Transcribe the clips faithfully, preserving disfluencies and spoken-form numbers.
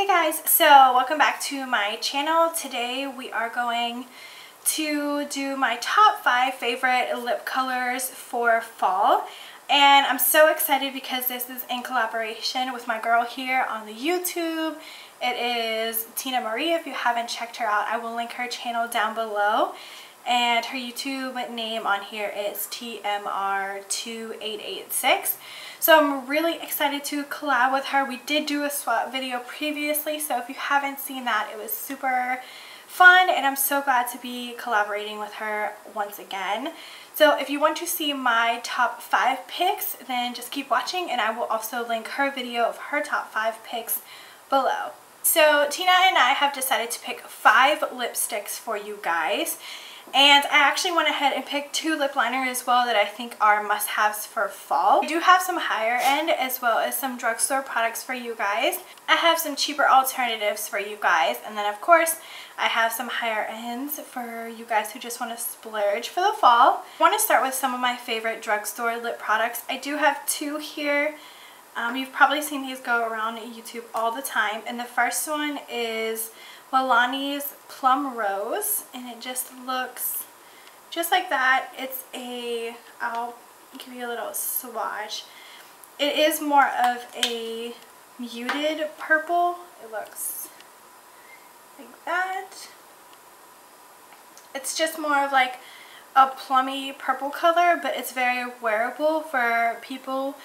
Hey guys, so welcome back to my channel. Today we are going to do my top five favorite lip colors for fall. And I'm so excited because this is in collaboration with my girl here on the YouTube. It is Tina Marie. If you haven't checked her out, I will link her channel down below. And her YouTube name on here is T M R two eight eight six. So I'm really excited to collab with her. We did do a swap video previously, so if you haven't seen that, it was super fun, and I'm so glad to be collaborating with her once again. So if you want to see my top five picks, then just keep watching, and I will also link her video of her top five picks below. So Tina and I have decided to pick five lipsticks for you guys. And I actually went ahead and picked two lip liners as well that I think are must-haves for fall. I do have some higher end as well as some drugstore products for you guys. I have some cheaper alternatives for you guys. And then of course, I have some higher ends for you guys who just want to splurge for the fall. I want to start with some of my favorite drugstore lip products. I do have two here. Um, you've probably seen these go around YouTube all the time. And the first one is Milani's Plum Rose, and it just looks just like that. It's a, I'll give you a little swatch. It is more of a muted purple. It looks like that. It's just more of like a plummy purple color, but it's very wearable for people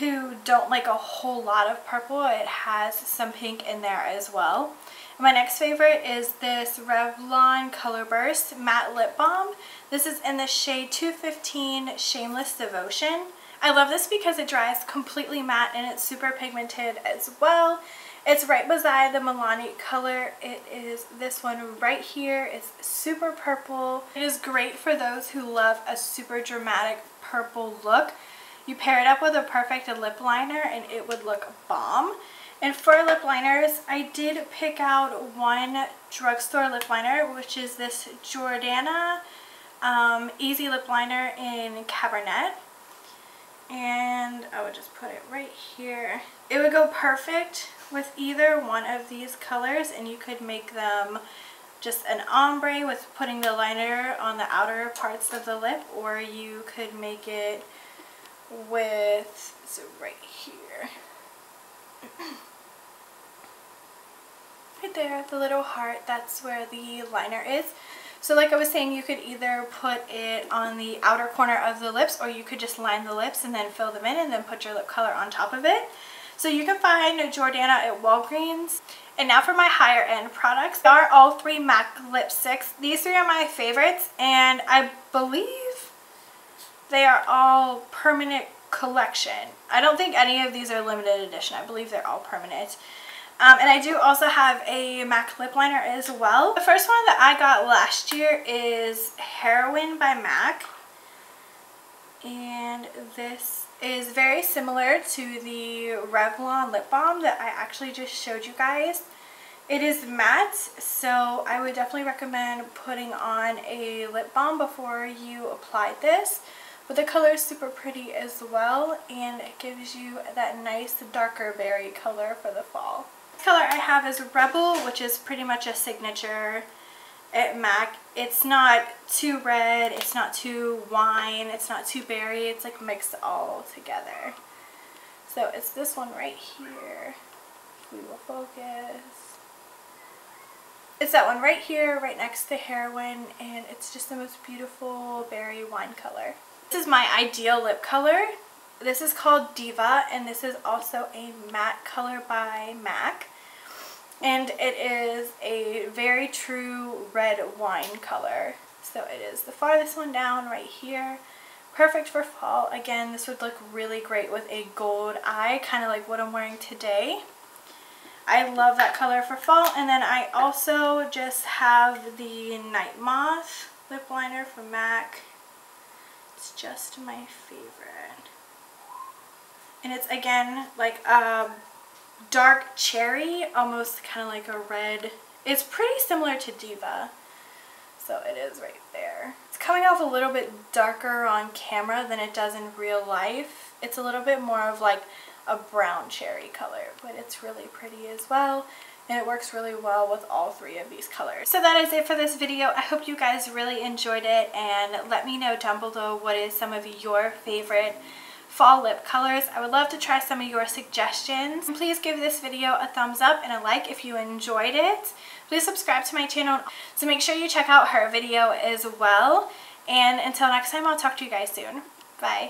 who don't like a whole lot of purple. It has some pink in there as well. My next favorite is this Revlon Color Burst Matte Lip Balm. This is in the shade two fifteen Shameless Devotion. I love this because it dries completely matte and it's super pigmented as well. It's right beside the Milani color. It is this one right here. It's super purple. It is great for those who love a super dramatic purple look. You pair it up with a perfect lip liner and it would look bomb. And for lip liners, I did pick out one drugstore lip liner, which is this Jordana um, Easy Lip Liner in Cabernet. And I would just put it right here. It would go perfect with either one of these colors, and you could make them just an ombre with putting the liner on the outer parts of the lip, or you could make it with, so right here, right there, the little heart, that's where the liner is. So like I was saying, you could either put it on the outer corner of the lips, or you could just line the lips and then fill them in and then put your lip color on top of it. So you can find Jordana at Walgreens. And now for my higher end products. They are all three MAC lipsticks. These three are my favorites, and I believe they are all permanent collection. I don't think any of these are limited edition. I believe they're all permanent. Um, and I do also have a MAC lip liner as well. The first one that I got last year is Heroine by MAC. And this is very similar to the Revlon lip balm that I actually just showed you guys. It is matte, so I would definitely recommend putting on a lip balm before you apply this. But the color is super pretty as well, and it gives you that nice darker berry color for the fall. This color I have is Rebel, which is pretty much a signature at MAC. It's not too red, it's not too wine, it's not too berry, it's like mixed all together. So it's this one right here. We will focus. It's that one right here, right next to Heroine, and it's just the most beautiful berry wine color. This is my ideal lip color. This is called Diva, and this is also a matte color by MAC. And it is a very true red wine color. So it is the farthest one down right here. Perfect for fall. Again, this would look really great with a gold eye, kind of like what I'm wearing today. I love that color for fall. And then I also just have the Nightmoth lip liner from MAC. It's just my favorite, and it's again like a dark cherry, almost kind of like a red. It's pretty similar to Diva, so it is right there. It's coming off a little bit darker on camera than it does in real life. It's a little bit more of like a brown cherry color, but it's really pretty as well. and it works really well with all three of these colors. So that is it for this video. I hope you guys really enjoyed it, and let me know down below what is some of your favorite fall lip colors. I would love to try some of your suggestions. And please give this video a thumbs up and a like if you enjoyed it. Please subscribe to my channel. So make sure you check out her video as well. And until next time, I'll talk to you guys soon. Bye.